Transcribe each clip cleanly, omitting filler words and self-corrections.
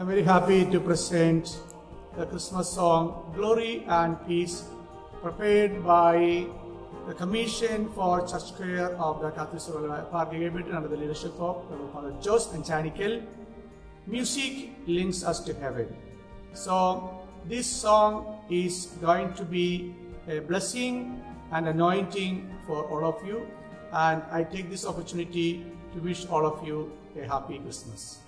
I'm very happy to present the Christmas song Glory and Peace, prepared by the Commission for Church Care of the Catholic Surala Party under the leadership of Father Jose and Janikel. Music links us to heaven. So this song is going to be a blessing and anointing for all of you, and I take this opportunity to wish all of you a happy Christmas.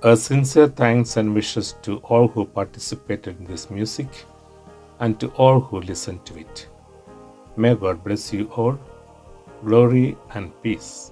A sincere thanks and wishes to all who participated in this music and to all who listened to it. May God bless you all. Glory and peace.